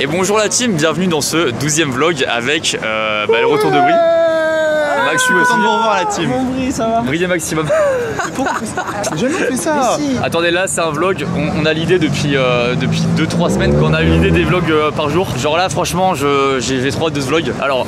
Et bonjour la team, bienvenue dans ce 12e vlog avec le retour de Brieux. Maxime aussi. Content de vous revoir la team. Bon Brieux, ça va. Brieux maximum. J'ai jamais fait ça. Si. Attendez, là c'est un vlog, on a l'idée depuis 2-3 semaines qu'on a eu l'idée des vlogs par jour. Genre là franchement j'ai trop hâte de ce vlog. Alors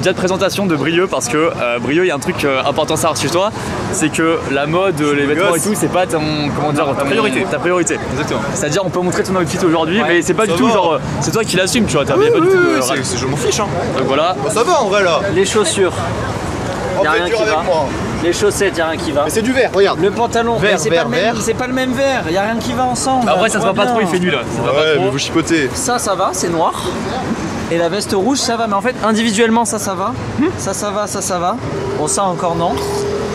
déjà de présentation de Brieux parce que Brieux, il y a un truc important à savoir chez toi, c'est que la mode, les vêtements et tout, c'est pas ton, comment dire, ta priorité. Ta priorité. Exactement. C'est-à-dire on peut montrer ton outfit aujourd'hui, ouais, mais c'est pas du tout genre, c'est toi qui l'assume, tu vois, t'as pas du tout. Je m'en fiche hein. Donc voilà. Bah, ça va en vrai là. Les chaussures. Y'a rien qui va. Moi. Les chaussettes, y'a rien qui va. Mais c'est du vert, regarde. Le pantalon, c'est pas le même vert, y'a rien qui va ensemble. En vrai ça se voit pas trop, il fait nuit là. Ouais, mais vous chipotez. Ça va, c'est noir. Et la veste rouge, ça va, mais en fait individuellement ça va. Ça va. Bon ça encore non.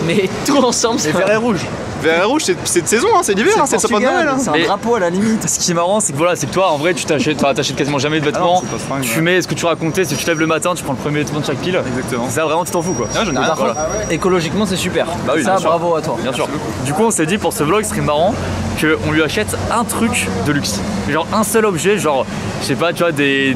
Mais tout ensemble c'est vert et rouge. Vert et rouge, c'est de saison, hein, c'est l'hiver, c'est pas de Noël. Hein. C'est un drapeau à la limite. Ce qui est marrant, c'est que voilà, c'est que toi, en vrai, tu t'achètes quasiment jamais de vêtements. Ah non, fringue, tu mets ce que tu racontais, c'est que tu lèves le matin, tu prends le premier vêtement de chaque pile. Exactement. Ça vraiment, tu t'en fous quoi. Ah, j'en ai marre, voilà. Écologiquement, c'est super. Bah oui, ça, bravo à toi. Bien sûr. Du coup, on s'est dit pour ce vlog, ce serait marrant qu'on lui achète un truc de luxe. Genre un seul objet, genre, je sais pas, tu vois, des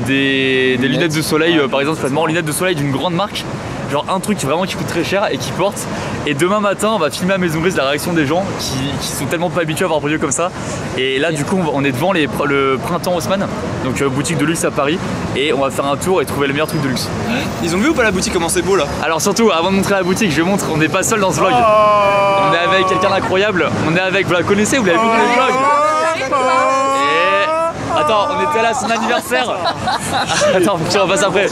lunettes de soleil, par exemple, vraiment lunettes de soleil d'une grande marque. Genre un truc vraiment qui coûte très cher et qui porte. Et demain matin on va filmer à Maison Grise la réaction des gens qui sont tellement pas habitués à voir un produit comme ça. Et là du coup on est devant le printemps Haussmann, donc boutique de luxe à Paris. Et on va faire un tour et trouver le meilleur truc de luxe. Ils ont vu ou pas la boutique, comment c'est beau là? Alors surtout avant de montrer la boutique, je montre, on n'est pas seul dans ce vlog. On est avec quelqu'un d'incroyable. On est avec, vous la connaissez, vous l'avez vu dans le vlog. Attends, on était là à son anniversaire. Attends, on passe après.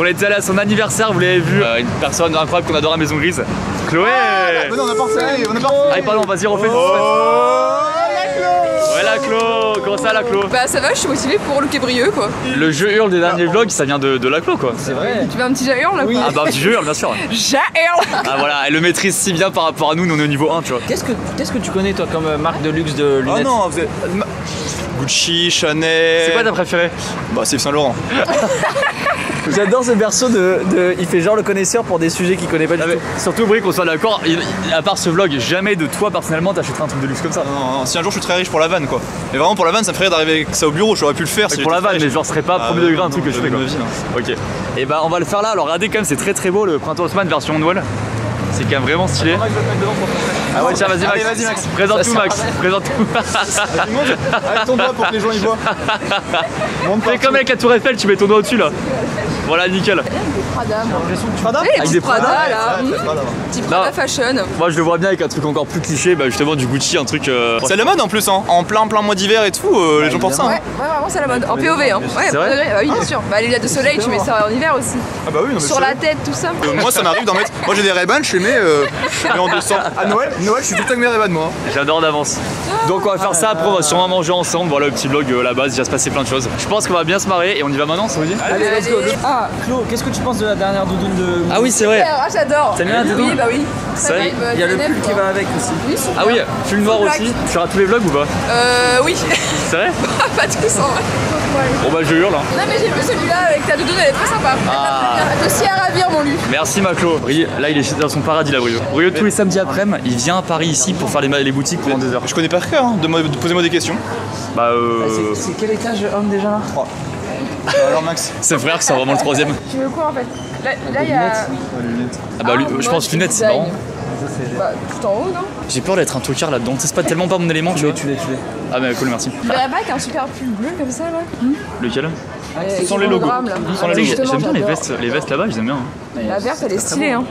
On était là à son anniversaire, vous l'avez vu. Une personne incroyable qu'on adore à Maison Grise. Chloé. Ah non, on a pas refait, on a pas refait. Ah pardon, vas-y, refais. Ouais la Chlo, comment ça la Chlo? Bah ça va, je suis motivée pour looker Brieux quoi. Le jeu hurle des derniers vlogs, ça vient de la Chlo quoi. C'est vrai. Tu veux un petit ja-hurle là? Oui. Ah bah un petit jeu hurle bien sûr. Ja-hurle. Ah voilà, elle le maîtrise si bien par rapport à nous, nous on est au niveau 1 tu vois. Qu'est-ce que tu connais toi comme marque de luxe de lunettes? Ah non, vous êtes... Gucci, Chanel. C'est quoi ta préférée? Bah c'est Saint-Laurent. J'adore ce berceau de. Il fait genre le connaisseur pour des sujets qu'il connaît pas du tout. Surtout, Brieux, qu'on soit d'accord, à part ce vlog, jamais de toi personnellement t'achèterais un truc de luxe comme ça. Non, non, si un jour je suis très riche pour la vanne quoi. Mais vraiment pour la vanne, ça me ferait d'arriver avec ça au bureau, j'aurais pu le faire. Pour la vanne, mais genre, serait pas premier degré un truc que je fais quoi. Ok. Et bah, on va le faire là. Alors, regardez quand même, c'est très très beau le printemps Haussmann version Noël. C'est quand même vraiment stylé. Ah ouais, tiens, vas-y Max. Présente tout Max. Présente tout. Avec ton doigt pour que les gens y voient. Fais comme avec la tour Eiffel, tu mets ton doigt au-dessus là. Voilà, nickel. Avec des Prada, moi. Prada avec des Prada, là. Petit Prada fashion. Moi, je le vois bien avec un truc encore plus cliché, bah justement du Gucci, un truc. C'est la mode en plus, hein. En plein mois d'hiver et tout, les gens pensent ça. Ouais, vraiment, c'est la mode. En POV, hein. Ouais, oui, bien sûr. Bah, les lunettes de soleil, tu mets ça en hiver aussi. Ah bah oui, non mais sur la tête, tout ça. Moi, ça m'arrive d'en mettre. Moi, j'ai des Ray-Ban, je les mets en décembre. À Noël, je suis tout avec mes Ray-Ban, moi. J'adore d'avance. Donc, on va faire ça après, on va sûrement manger ensemble. Voilà le petit vlog à la base, il va se passer plein de choses. Je pense qu'on va bien se marrer et on y va maintenant, ça vous dit? Allez, let's go. Ah, Chlo, qu'est-ce que tu penses de la dernière doudoune de... Ah oui, c'est vrai. Ah, j'adore. T'as mis la doudoune? Oui, bah oui. Ça y est, il y a le pull qui va avec aussi. Oui, ah oui, pull noir aussi. Tu feras tous les vlogs ou pas? Oui. C'est vrai? Pas tous en vrai. Bon bah je hurle hein. Non mais j'ai vu celui-là avec ta doudoune, elle est très sympa. Elle est aussi à ravir mon lit. Merci ma Chlo. Là il est dans son paradis là, Brieux. Brieux tous les samedis après-midi, il vient à Paris ici pour faire les boutiques pendant 2 heures. Je connais par cœur, hein. Posez-moi des questions. Bah c'est quel étage homme déjà? 3. Alors Max, c'est frère que c'est vraiment le 3ème. Tu veux quoi en fait? Là il y a... Ah bah je pense lunettes c'est marrant. Bah tout en haut non? J'ai peur d'être un tocard là-dedans, c'est pas tellement pas mon élément tu vois. Tu l'es. Ah bah cool merci. Il verrait pas avec un super pull bleu comme ça là? Lequel? Sans les logos. J'aime bien les vestes là-bas, je les aime bien. La verte elle est stylée hein.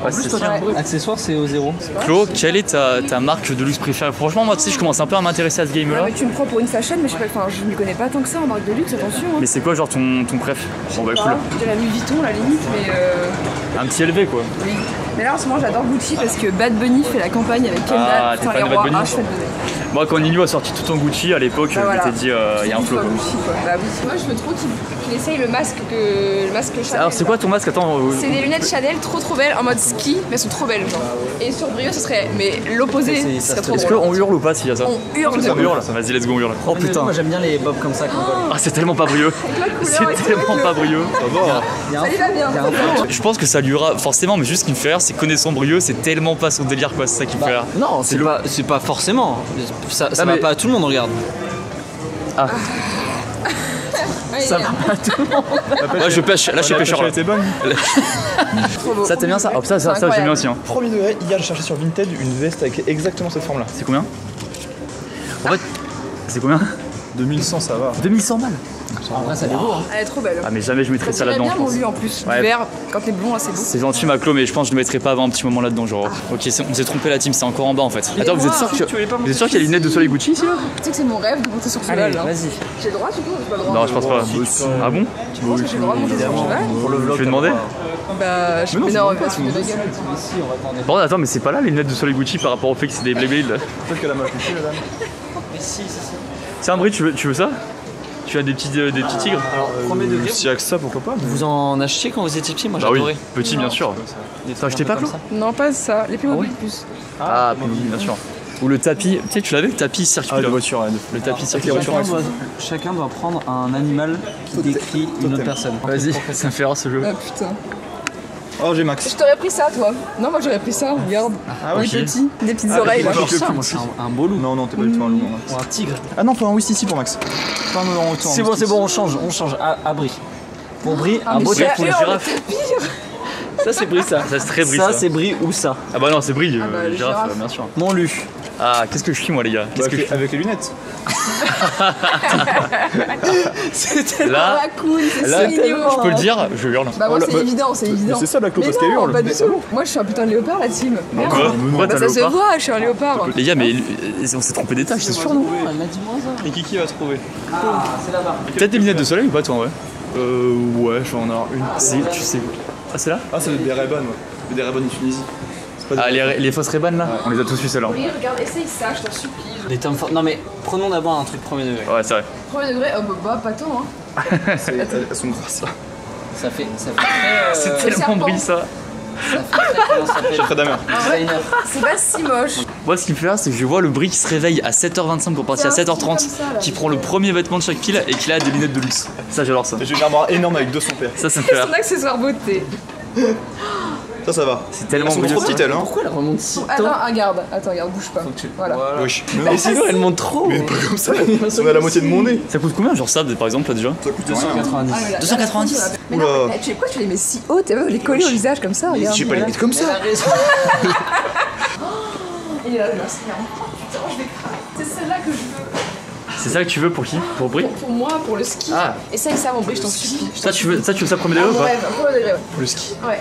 Accessoire c'est au 0. Chlo, quelle est ta marque de luxe préférée? Franchement moi tu sais je commence un peu à m'intéresser à ce game là. Tu me prends pour une fashion mais je ne m'y connais pas tant que ça en marque de luxe, attention. Mais c'est quoi genre ton préf? Bon bah cool. J'ai la Louis Vuitton la limite mais... Un petit élevé quoi. Oui. Mais là en ce moment j'adore Gucci parce que Bad Bunny fait la campagne avec Kendall. Ah t'es fan de Bad Bunny? Moi quand Nino a sorti tout en Gucci à l'époque je t'ai dit il y a un flop. Moi je veux trop qu'il essaye le masque Chanel. Alors c'est quoi ton masque? Attends. C'est des lunettes Chanel trop belles en mode ski mais elles sont trop belles genre. Et sur Brieux ce serait mais l'opposé. Est-ce qu'on hurle ou pas s'il y a ça? On hurle. On hurle. Vas-y let's go on hurle. Oh putain. Moi j'aime bien les bobs comme ça. Ah c'est tellement pas Brieux. C'est tellement pas Brieux. Ça lui va bien. Je pense que ça lui aura forcément mais juste qu'il me fait c'est connaissant Brieux c'est tellement pas son délire quoi, c'est ça qui me fait rire. Non c'est pas forcément. Ça va pas à tout le monde regarde. Ah. Ça va à tout le monde. Moi je pêche, là je suis pêcheur. Ça t'aime bien ça? Oh ça, ça j'aime bien aussi. Premier degré, hier j'ai cherché sur Vinted une veste avec exactement cette forme là. C'est combien? En fait, c'est combien? 2100 ça va. 2100 balles. En vrai ça est beau. Elle est trop belle. Ah mais jamais je mettrais ça là-dedans. C'est bien mon lui en plus. Du vert, quand t'es blond là c'est beau. C'est gentil ma Chloé mais je pense que je ne mettrais pas avant un petit moment là-dedans genre. Ok on s'est trompé la team, c'est encore en bas en fait. Attends vous êtes sûr qu'il y a les lunettes de soleil Gucci ici là? Tu sais que c'est mon rêve de monter sur ce cheval. Vas-y. J'ai le droit du coup ou pas le droit? Non je pense pas. Ah bon? Tu penses que j'ai le droit de monter sur le cheval? Je vais demander. Bah je mais non mais pas. Bon attends mais c'est pas là les lunettes de soleil Gucci par rapport au fait que c'est des Blade là. Peut-être que la moche Gucci madame. Mais si c'est ça. C'est un bruit, tu veux ça? Tu as des petits tigres? Alors, premier degré. Si avec ça, pourquoi pas mais... Vous en achetiez quand vous étiez petit? Moi j'adorais. Bah oui, petit bien sûr. T'en achetais pas, Claude? Non, pas ça. Les Playmobil plus. Ah, Playmobil bien sûr. Ou le tapis, tu sais, tu l'avais le tapis circulaire? Ah, de voiture, le tapis circulaire. Chacun doit prendre un animal qui décrit une autre personne. Vas-y, ça me fait rire ce jeu. Ah putain. Oh, j'ai Max. Je t'aurais pris ça, toi. Non, moi j'aurais pris ça, regarde. Ah oui, petit. Des petites oreilles. Un beau loup. Non, non, t'es pas du tout un loup. Ou un tigre. Ah non, faut un ici pour Max. C'est bon, on change. À Brie. Pour Brie, un beau tapis pour les girafes. Ça, c'est Brie, ça. Ça, c'est très Brie. Ça, c'est Brie ou ça? Ah bah non, c'est Brie, les girafes, bien sûr. Mon lu. Ah, qu'est-ce que je suis, moi, les gars? Qu'est-ce que je suis? Avec les lunettes. C'était là, là je peux le dire, je hurle. Bah moi c'est évident, c'est évident. C'est ça la Claude parce qu'elle hurle. Pas du tout. Moi je suis un putain de léopard la team. Bah ça se voit, je suis un léopard. Les gars mais on s'est trompé des tâches, c'est sûr non? Et qui va se trouver? C'est là-bas. Peut-être des lunettes de soleil ou pas toi en vrai? Ouais, je vais en avoir une. Si tu sais. Ah c'est là? Ah c'est des Ray-Ban ouais. Des Ray-Ban de Tunisie. Ah, les fausses Ray-Ban là ouais. On les a tous su celle-là. Oui, regarde, essaye ça, je t'en supplie. Les termes forts. Non, mais prenons d'abord un truc premier degré. Ouais, c'est vrai. Premier degré, oh, bah, pas tant, hein. Elles sont grosses là. Ça fait très. C'est tellement brille ça. C'est pas si moche. Moi ce qui me fait rire c'est que je vois le Brie qui se réveille à 7h25 pour partir à 7h30 ça, là, qui prend le premier vêtement de chaque pile et qui a des lunettes de luxe. Ça j'adore ça. J'ai une armoire énorme avec 200 paires. Ça me fait rire. C'est son accessoire beauté. Ça va. C'est tellement beau. Trop petites elles hein. Pourquoi elle remonte si tôt? Attends, regarde. Attends, regarde, bouge pas. Voilà. Oui. Mais sinon elle monte trop. Mais pas comme ça. On a la moitié de mon nez. Ça coûte combien genre ça par exemple là déjà? Ça coûte 290. 290. Mais non, tu sais quoi, tu les mets si hautes et les coller au visage comme ça, regarde. J'ai pas les mettre comme ça. Et là, putain, je vais craquer. C'est celle-là que je veux. C'est ça que tu veux pour qui? Pour Brie? Pour moi, pour le ski. Ah. Et ça et ça mon Brie, je t'en supplie. Ça tu veux ça premier degré ou pas? Pour le ski. Ouais.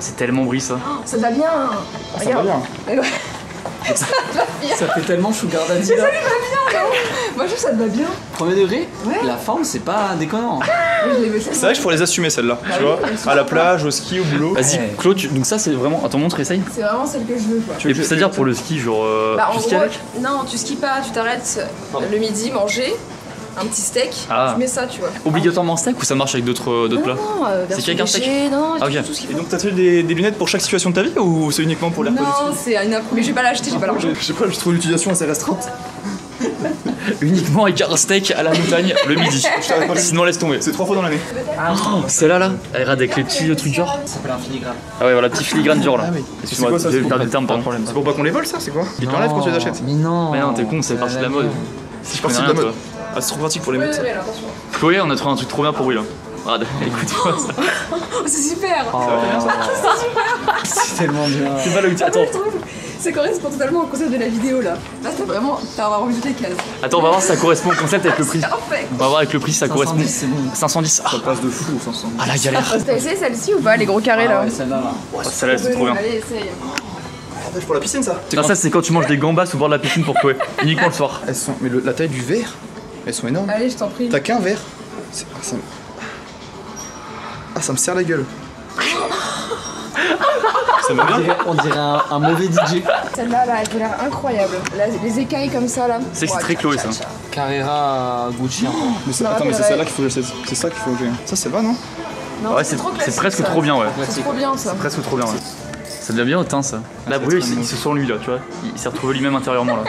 C'est tellement Brie ça. Oh, ça te va bien hein. Ah, ça va bien. Ça te va bien. Ça fait tellement sugar daddy. Ça te va bien non? Moi je trouve ça te va bien. Premier degré ouais. La forme c'est pas déconnant. C'est vrai que je pourrais les assumer celles-là. Bah, tu vois à la plage, au ski, au boulot. Vas-y Claude, donc ça c'est vraiment... Attends montre, essaye. C'est vraiment celle que je veux quoi. Et c'est-à-dire pour le ski genre... Bah, tu skis avec? Non tu skis pas, tu t'arrêtes le midi, manger. Un petit steak, tu mets ça, tu vois. Obligatoirement steak ou ça marche avec d'autres plats? Non, c'est qu'avec un steak. Non, ah, okay. Tout ce. Et donc, t'as fait des lunettes pour chaque situation de ta vie ou c'est uniquement pour l'air positif? Non, c'est une. Mais j'ai pas l'acheté, j'ai pas l'argent. Je sais pas, je trouve l'utilisation assez restreinte. Uniquement avec un steak à la montagne le midi. Sinon, laisse tomber. C'est 3 fois dans l'année. Ah, oh, celle-là, là. Elle rade avec les petits trucs durs. Ça s'appelle un filigrane. Ah, ouais, voilà, petit filigrane dur là. Excuse-moi, j'ai eu le terme, pardon. C'est pour pas qu'on les vole, ça, c'est quoi? Tu t'enlèves quand tu les achètes? Mais non, t'es con, c'est parti de la mode. C'est parti de la mode. Ah, c'est trop pratique pour les mettre. Chloé, on a trouvé un truc trop bien pour lui là. Ah, écoute-moi ça. C'est super. C'est super. C'est tellement bien. C'est pas le truc. Attends. Ça correspond totalement au concept de la vidéo là. Là, c'est vraiment. T'as rempli les cases. Attends, on va voir si ça correspond au concept avec le prix. On va voir avec le prix si ça correspond. 510. Ça passe de fou 510. Ah la galère. T'as essayé celle-ci ou pas, les gros carrés là? Celle-là, c'est trop bien. Allez, essaye. Pour la piscine ça? Non, ça, c'est quand tu manges des gambas au bord de la piscine pour Chloé. Uniquement le soir. Elles sont. Mais la taille du verre. Elles sont énormes. Allez, je t'en prie. T'as qu'un verre. Ah, ça me serre la gueule. Ça me bien. On dirait un mauvais DJ. Celle-là, là, elle a l'air incroyable. Les écailles comme ça, là. C'est très Chloé, ça. Carrera, Gucci. Attends, mais c'est celle-là qu'il faut que je. C'est ça qu'il faut que j'ai. Ça, c'est va, non? Non, c'est presque trop bien, ouais. C'est trop bien, ça. C'est presque trop bien, ouais. Ça devient bien au teint ça. Là Brieux il se sent lui là tu vois. Il s'est retrouvé lui-même intérieurement là.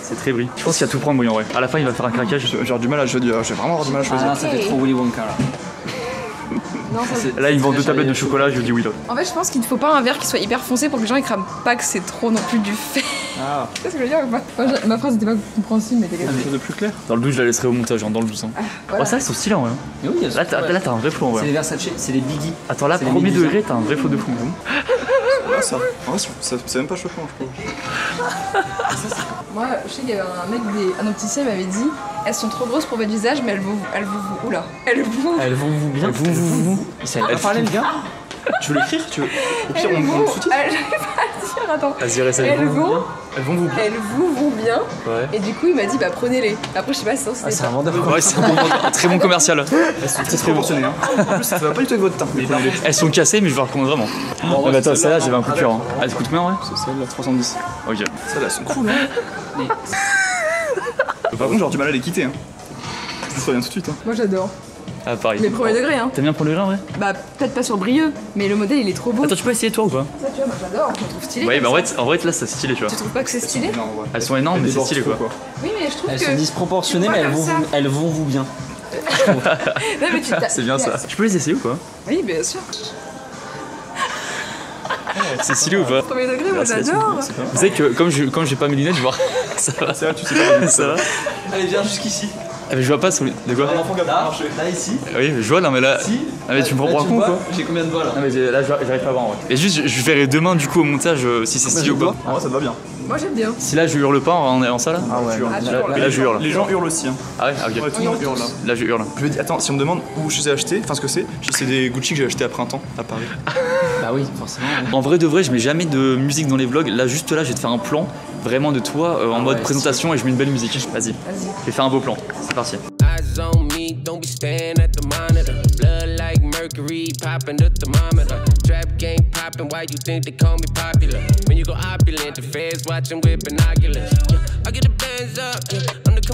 C'est très Brie. Je pense qu'il a tout prendre Brieux en vrai. À la fin il va faire un craquage. J'ai vraiment avoir du mal à choisir. Ah, ça fait trop Willy Wonka là. Non, ça... Là, ils vendent deux tablettes de chocolat, je dis oui. En fait, je pense qu'il ne faut pas un verre qui soit hyper foncé pour que les gens ils crament pas que c'est trop non plus du fait. Ah. C'est ce que je veux dire. Ma phrase n'était pas compréhensible, mais t'es quelque chose de plus clair. Dans le doute, je la laisserai au montage, hein, dans le doute. Hein. Ah, voilà. Oh, ça, ils sont stylés, ouais. Oui, là, t'as un vrai flow, ouais. C'est les Versace, c'est les Biggie. Attends, là, premier degré, t'as un vrai flow de fou. Ça. En vrai, c'est même pas choquant, je pense. Moi, je sais qu'il y avait un mec, un opticien m'avait dit elles sont trop grosses pour votre visage, mais elles vous. Oula. Elles vous bien. Elles vous. Elle parlait, le gars. Tu veux l'écrire? Au pire, on le soutient. J'arrive pas à dire, attends. Elles vous vont bien. Ouais. Et du coup, il m'a dit bah prenez-les. Après, je sais pas si c'est un vendeur. Ouais, c'est un bon vendeur. Très bon commercial. Elles sont très proportionnées. En plus, ça va pas du tout avec votre teint. Elles sont cassées, mais je vous recommande vraiment. Bah attends, celle-là, j'avais un coup de cœur. Elle coûte combien, ouais? C'est celle-là, 310. Ok. Celle-là, elles sont cool, hein. Par contre, j'aurais du mal à les quitter, hein. Ça revient tout de suite, hein. Moi, j'adore. Ah, pareil. Mais premier degré, hein. T'aimes bien premier degré, ouais? Bah, peut-être pas sur Brieux, mais le modèle il est trop beau. Attends, tu peux essayer toi ou pas? Ça, tu vois, moi j'adore, je me trouve stylé. Ouais, bah en vrai, là, c'est stylé, tu vois. Tu trouves pas que c'est stylé? Elles sont énormes, mais c'est stylé, quoi. Oui, mais je trouve que. Elles sont disproportionnées, mais elles vont vous bien. C'est bien ça. Tu peux les essayer ou quoi? Oui, bien sûr. C'est stylé ou pas? Premier degré, moi j'adore. Vous savez que comme j'ai pas mes lunettes, je vois. Ça va, tu sais, ça va. Allez, viens jusqu'ici. Ah mais je vois pas sur les... De quoi? Là, ici. Oui, mais je vois, non mais là... Si. Ah mais tu me prends pour un con, quoi. J'ai combien de doigts, là? Non mais là, j'arrive pas à voir, en vrai. Et juste, je verrai demain, du coup, au montage, si c'est stylé ou pas. Ah ouais, ça te va bien. Moi, j'aime bien. Si là, je hurle pas en ça, là? Ah ouais, là, je hurle. Les gens hurlent aussi, hein. Ah ouais, ok. Ouais, tout le monde hurle, là. Là, je hurle. Je me dis, attends, si on me demande où je les ai achetés, enfin, ce que c'est, c'est des Gucci que j'ai acheté à printemps, à Paris. Bah oui, forcément. En vrai de vrai, je mets jamais de musique dans les vlogs. Là, juste là, je vais te faire un plan vraiment de toi en mode présentation et je mets une belle musique. Vas-y, je vais faire un beau plan. C'est parti.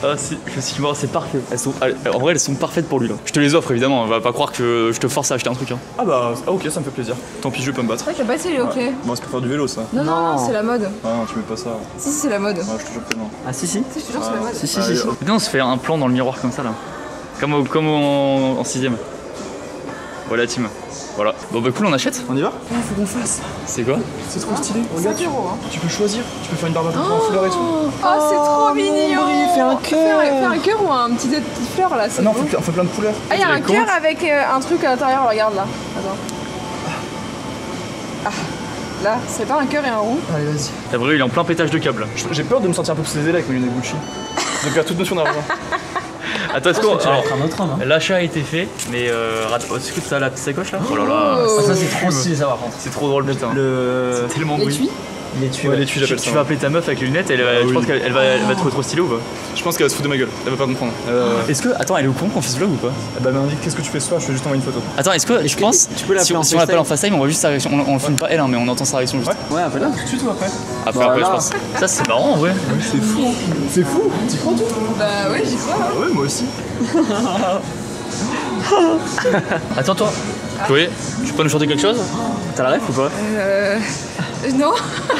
Ah si, je suis mort, c'est parfait. Elles sont, en vrai, elles sont parfaites pour lui là. Je te les offre évidemment, on va pas croire que je te force à acheter un truc, hein. Ah bah ok, ça me fait plaisir. Tant pis, je vais pas me battre. Ouais, t'as pas essayé, ok. Ouais. Bon, c'est pour faire du vélo ça. Non, c'est la mode. Ah non, tu mets pas ça. Si, c'est la mode. Ouais, je te jure que non. Ah si. Si, je te jure, c'est la mode. Si. Putain, on se fait un plan dans le miroir comme ça là. Comme en 6ème. Voilà, team. Voilà. Bon, bah cool, on achète. On y va? Ouais, faut qu'on fasse. C'est quoi? C'est trop stylé. Regarde, tu peux choisir. Tu peux faire une barbe à fleurs et tout. Oh, c'est trop mignon. Fais un cœur. Faire un cœur ou un petit dé de petites fleurs là. Non, on fait plein de couleurs. Ah, il y a un cœur avec un truc à l'intérieur. Regarde là. Attends. Ah. Là, c'est pas un cœur et un rond. Allez, vas-y. T'as vrai, il est en plein pétage de câble. J'ai peur de me sentir un peu obsédé avec mon milieu des Gucci. De perdre toute notion d'argent. Attends, l'achat a été fait, mais est-ce que t'as la petite sacoche là? Oh là là, ça c'est trop stylé, ça va rentrer. C'est trop drôle, putain. C'est tellement beau. Les tuyaux, j'appelle ça. Tu vas appeler ta meuf avec les lunettes, je pense qu'elle va trouver trop stylé ou pas? Je pense qu'elle va se foutre de ma gueule, elle va pas comprendre. Est-ce que, attends, elle est au courant qu'on fait ce vlog ou pas? Bah, m'indique, qu'est-ce que tu fais ce soir? Je vais juste envoyer une photo. Attends, est-ce que je pense, si on l'appelle en FaceTime, on voit juste sa réaction, on le filme pas elle, mais on entend sa réaction juste. Ouais, appelle-la tout de suite ou après? Après, je pense. Ça, c'est marrant en vrai. C'est fou. C'est fou. T'y crois tout? Bah, ouais, j'y crois. Ouais, moi aussi. Attends, toi, Chloé, tu peux nous chanter quelque chose? T'as la ref ou pas? Non.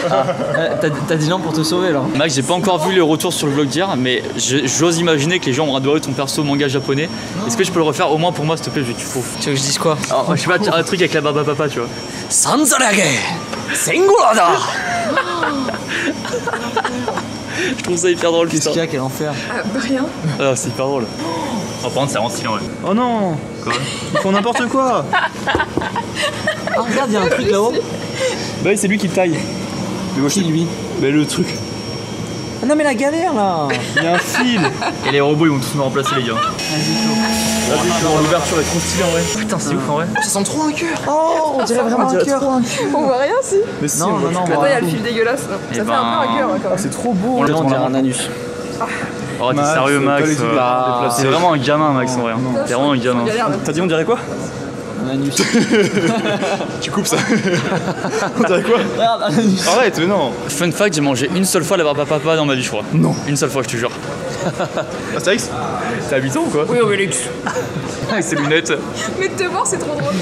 Ah, t'as dit non pour te sauver là. Max, j'ai pas encore vu le retour sur le vlog d'hier, mais j'ose imaginer que les gens ont adoré ton perso manga japonais. Est-ce que je peux le refaire au moins pour moi, s'il te plaît? Tu veux que je dise quoi? Alors, je sais pas, un truc avec la barbe à papa, tu vois. Sanzarage Sengurada. Je trouve ça hyper drôle, putain. Qu'est-ce qu'il y a, quel enfer? Rien. Ah, c'est hyper drôle. Oh, par contre, c'est vraiment stylé, ouais. Oh non! Quoi? Ils font n'importe quoi! Ah, regarde, il y a un truc là-haut! Bah oui, c'est lui qui le taille! Mais moi, lui? Bah, le truc! Ah non, mais la galère là! Il y a un fil! Et les robots, ils vont tous nous remplacer, les gars! Vas-y, l'ouverture est trop stylée en vrai! Putain, c'est ouf en vrai! Ça sent trop un cœur! Oh, on dirait vraiment un cœur! On voit rien, si! Mais si, non, non, non! Il y a le fil dégueulasse! Ça fait un peu un cœur, quand même! C'est trop beau! On dirait un anus! Oh, t'es sérieux, Max? C'est vraiment un gamin, Max, en vrai. T'es vraiment un gamin. T'as dit, on dirait quoi? Un anus. Tu coupes ça. On dirait quoi? Regarde, un anus. Arrête, mais non. Fun fact, j'ai mangé une seule fois la barbe à papa dans ma vie, je crois. Non. Une seule fois, je te jure. Astérix, t'es habitant ou quoi? Oui, Obélix. Avec ses lunettes. Mais de te voir, c'est trop drôle.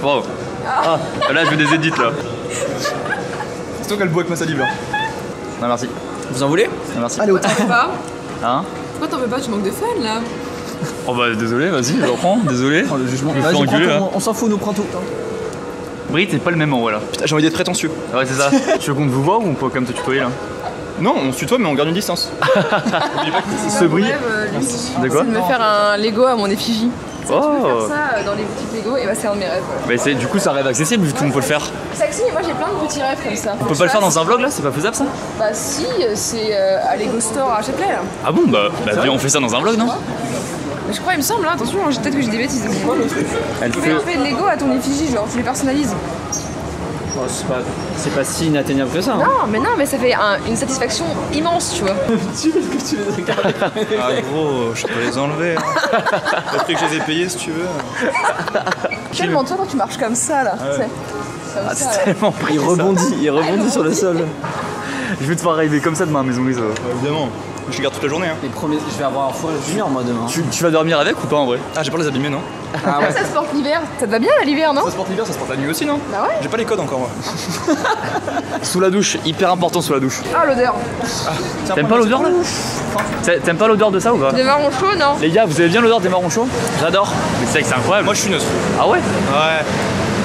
Bravo. Ah, là, je veux des édits, là. C'est toi qu'elle boit avec ma salive, là. Non, merci. Vous en voulez? Merci. Allez, autant. Pourquoi t'en veux pas? Tu manques de fun là. Oh bah désolé, vas-y, je reprends, désolé. Oh, le jugement. On s'en fout, nous prends tout. Brie, t'es pas le même en voilà. Putain, j'ai envie d'être prétentieux. Ah ouais, c'est ça. Je compte vous voir ou on peut quand même te tutoyer là? Non, on se tutoie mais on garde une distance. Ce Brie. De quoi? C'est de me faire un Lego à mon effigie. Oh. Je peux faire ça dans les boutiques Lego et bah c'est un de mes rêves. Ouais. Bah, du coup c'est un rêve accessible vu qu'on peut le faire. C'est accessible, moi j'ai plein de petits rêves comme ça. On peut pas le faire dans un vlog là, c'est pas faisable ça? Bah si, c'est à Lego Store à Châtelet là. Ah bon? Bah on fait ça dans un vlog non? Je crois, il me semble, hein, attention, peut-être que j'ai des bêtises. Elle fait... Tu fais de Lego à ton effigie, genre tu les personnalises. Bon, c'est pas si inatteignable que ça. Hein. Non, mais ça fait une satisfaction immense, tu vois. Tu veux que tu les regardes? Ah gros, je peux les enlever. Hein. Le truc que je les ai payés si tu veux. Tellement toi quand tu marches comme ça là. Ouais. C'est tellement pris. Il rebondit sur le sol. Je vais te voir arriver comme ça demain à Maison Grise. Évidemment. Je garde toute la journée. Hein. Les premiers, je vais avoir un foie junior moi demain. Tu vas dormir avec ou pas en vrai? Ah, j'ai pas les abîmer non? Ah ouais. Ça se porte l'hiver, ça te va bien l'hiver non? Ça se porte l'hiver, ça se porte la nuit aussi non? Bah ouais. J'ai pas les codes encore moi. Sous la douche, hyper important sous la douche. Ah l'odeur. T'aimes pas l'odeur là? T'aimes pas l'odeur de ça ou pas? Des marrons chauds non? Les gars, vous avez bien l'odeur des marrons chauds? J'adore. Mais c'est vrai que c'est incroyable. Moi je suis neutre. Ah ouais? Ouais.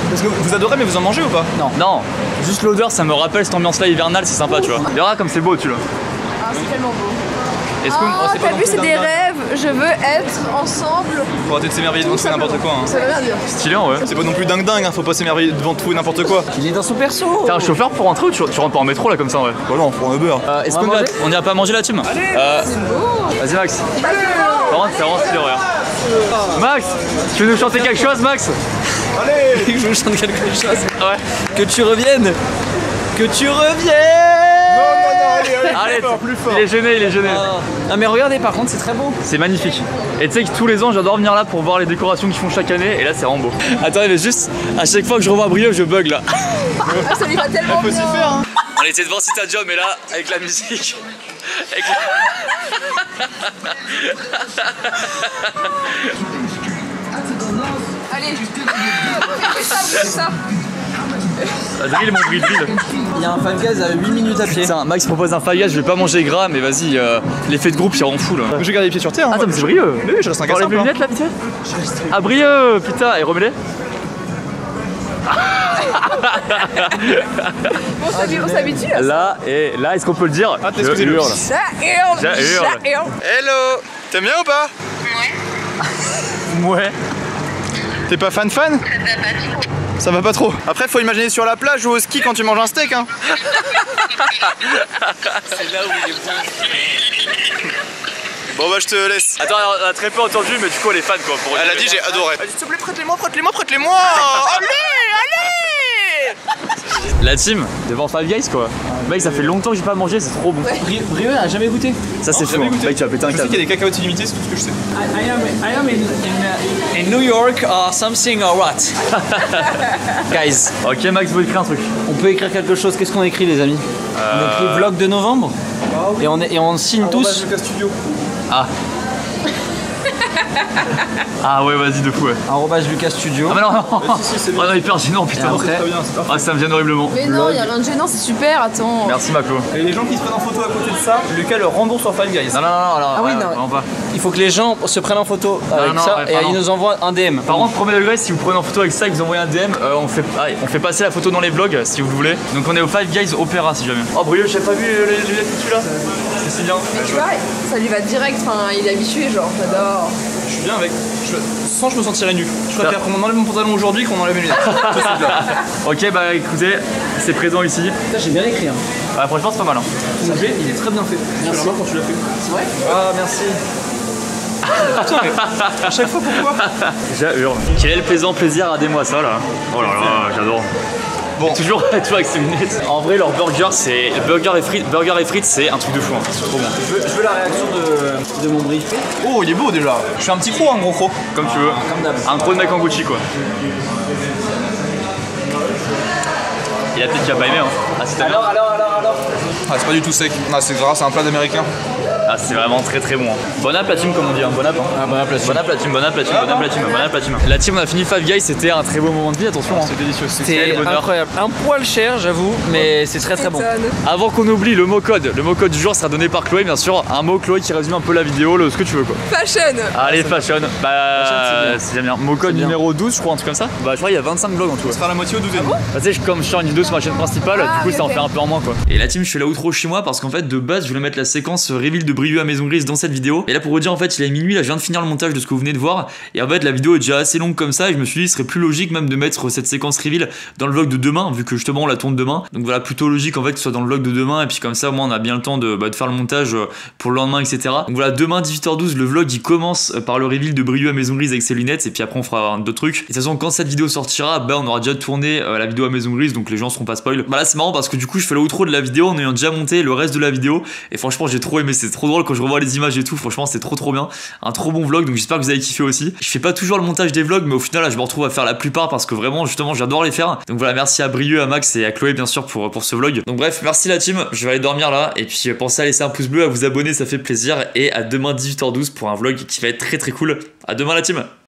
Parce que vous adorez mais vous en mangez ou pas? Non. Non. Juste l'odeur, ça me rappelle cette ambiance là hivernale, c'est sympa. Ouh. Tu vois. Verra comme c'est beau tu vois. Ah c'est tellement beau. Oh, t'as vu, c'est des rêves, je veux être ensemble. Faut arrêter de s'émerveiller devant tout et n'importe quoi. Hein. Ça veut rien dire. C'est stylé, ouais. C'est pas non plus dingue, hein. Faut pas s'émerveiller devant tout et n'importe quoi. Il est dans son perso. T'as un chauffeur pour rentrer ou tu rentres pas en métro là comme ça, ouais? Voilà, on prend un Uber. Est-ce qu'on ira pas manger la team? Allez, c'est beau. Vas-y, Max. T'as rentré sur l'horaire. Max, tu veux nous chanter quelque chose, Max? Allez! Que je vous chante quelque chose. Ouais. Que tu reviennes. Que tu reviennes. Allez, il est gêné. Non mais regardez, par contre c'est très beau. C'est magnifique. Et tu sais que tous les ans j'adore venir là pour voir les décorations qu'ils font chaque année. Et là c'est vraiment beau. Attendez, mais juste à chaque fois que je revois Brieux je bug là. Ça lui va tellement bien. Hein. On était devant Citadium mais là avec la musique. Avec la... Allez, ça. Drill, mon drill. Il y a un Five Guys à 8 minutes à pied. Putain, Max propose un Five Guys, je vais pas manger gras, mais vas-y, l'effet de groupe il rend fou là. Je vais garder les pieds sur terre. Attends, mais c'est Brieux. Mais oui, je reste un gars simple. T'enlèves les lunettes là, putain. Ah, Brieux, putain, et remets-les. On s'habitue à ça. Là, est-ce qu'on peut le dire? Ah, t'es excusé, hurle. Ça hurle. Hello. T'aimes bien ou pas? Ouais. Ouais. T'es pas fan? Ça va pas trop. Après, faut imaginer sur la plage ou au ski quand tu manges un steak, hein. C'est là où il est bon. Bon, bah, je te laisse. Attends, on a très peu entendu, mais du coup, elle est fan, quoi. Pour elle a dit, j'ai adoré. S'il te plaît, prête-les-moi. Allez. La team, devant Five Guys, quoi. Mec, ça fait longtemps que j'ai pas mangé, c'est trop bon. Brieux a jamais goûté. Ça, c'est fou. Mec, tu vas péter un câble. Je sais qu'il y a des cacahuètes illimitées, c'est tout ce que je sais. I am in New York or something or what? Guys. Ok, Max, vous écrire un truc. On peut écrire quelque chose. Qu'est-ce qu'on écrit, les amis? On écrit vlog de novembre. Et on signe tous. Lucas Studio. Ah. Ah ouais, vas-y, de fou, ouais. @LucasStudio. Ah bah non. Ah non, hyper gênant, putain. Ah, ça me gêne horriblement. Mais non, y'a rien de gênant, c'est super, attends. Merci, Maco. Et les gens qui se prennent en photo à côté de ça, Lucas le rembourse sur Five Guys. Non, pas. Il faut que les gens se prennent en photo avec ça et ils nous envoient un DM. Par contre, premier degré, si vous prenez en photo avec ça et que vous envoyez un DM, on fait passer la photo dans les vlogs si vous voulez. Donc on est au Five Guys Opera si jamais. Oh, Brieux, j'ai pas vu les lunettes que tu là. C'est si bien. Mais tu vois, ça lui va direct, enfin, il est habitué, genre, j'adore. Je suis bien avec. Sans, je me sentirais nu. Je préfère qu'on enlève mon pantalon aujourd'hui qu'on enlève mes lunettes. Ok, bah écoutez, c'est présent ici. J'ai bien écrit. Hein. Ah, franchement, c'est pas mal. Hein. Il est très bien fait. Merci. Quand tu l'as fait. C'est vrai? Ah, merci. Putain, mais à chaque fois, pourquoi? J'hurle. Quel est le plaisant plaisir à des mois, ça là. Oh là là, j'adore. Bon. Toujours à toi avec ces lunettes. En vrai, leur burger, c'est. Burger et frites, c'est un truc de fou. Hein. C'est trop bien. Je veux la réaction de mon Brie. Oh, il est beau déjà. Je suis un petit croc, un gros croc. Comme tu veux. Comme un croc de mec en Gucci, quoi. Il y a peut-être qu'il a pas aimé, hein. Ah, c'est pas du tout sec. Ah, c'est gras, c'est un plat d'américain. Ah, c'est vraiment très très bon. Bon app la team, comme on dit, hein. Bon app, hein. Ah, bon app la team, bon app la team. La team, on a fini Five Guys, c'était un très beau moment de vie, attention. Hein. C'était délicieux, c'était incroyable. Un poil cher, j'avoue, mais c'est très très bon. Avant qu'on oublie le mot code du jour sera donné par Chloé, bien sûr. Un mot, Chloé, qui résume un peu la vidéo, ce que tu veux quoi. Fashion. Allez, fashion. Bah, c'est bien. Mot code numéro 12, je crois, un truc comme ça. Bah, je crois, il y a 25 blogs en tout. On sera la moitié au 12. Tu sais, comme je suis en Ile-2 sur ma chaîne principale, du coup, ça en fait un peu en moins quoi. Et la team, je suis là outro chez moi parce qu'en fait, de base, je voulais mettre la séquence reveal de Brieux à Maison Grise dans cette vidéo. Et là, pour vous dire, en fait, il est minuit, là, je viens de finir le montage de ce que vous venez de voir. Et en fait, la vidéo est déjà assez longue comme ça. Et je me suis dit, il serait plus logique même de mettre cette séquence reveal dans le vlog de demain, vu que justement, on la tourne demain. Donc voilà, plutôt logique en fait que ce soit dans le vlog de demain. Et puis comme ça, au moins, on a bien le temps de faire le montage pour le lendemain, etc. Donc voilà, demain, 18h12, le vlog il commence par le reveal de Brieux à Maison Grise avec ses lunettes. Et puis après, on fera d'autres trucs. Et de toute façon, quand cette vidéo sortira, bah, on aura déjà tourné la vidéo à Maison Grise, donc les gens seront pas spoil. Bah là, c'est marrant parce que du coup, je fais l'outro de la vidéo en ayant déjà monté le reste de la vidéo. Et franchement, j'ai trop aimé. C'est trop drôle quand je revois les images et tout. Franchement, c'est trop trop bien. Un trop bon vlog. Donc j'espère que vous avez kiffé aussi. Je fais pas toujours le montage des vlogs, mais au final, là, je me retrouve à faire la plupart parce que vraiment, justement, j'adore les faire. Donc voilà, merci à Brieux, à Max et à Chloé, bien sûr, pour ce vlog. Donc bref, merci la team. Je vais aller dormir là. Et puis pensez à laisser un pouce bleu, à vous abonner, ça fait plaisir. Et à demain 18h12 pour un vlog qui va être très très cool. À demain la team.